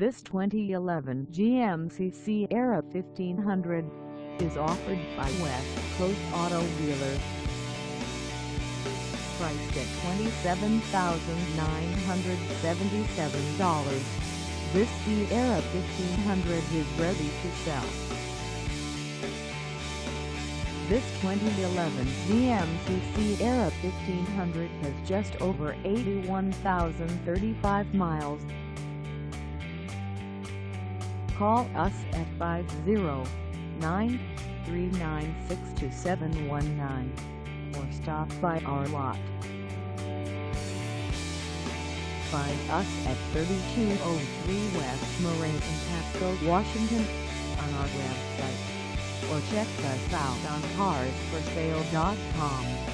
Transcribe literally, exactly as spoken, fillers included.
This twenty eleven G M C Sierra fifteen hundred is offered by West Coast Auto Dealers. Priced at twenty-seven thousand nine hundred seventy-seven dollars, this Sierra fifteen hundred is ready to sell. This twenty eleven G M C Sierra fifteen hundred has just over eighty-one thousand thirty-five miles. Call us at five oh nine, three nine six, two seven one nine or stop by our lot. Find us at thirty-two oh three West Moraine in Pasco, Washington on our website, or check us out on cars for sale dot com.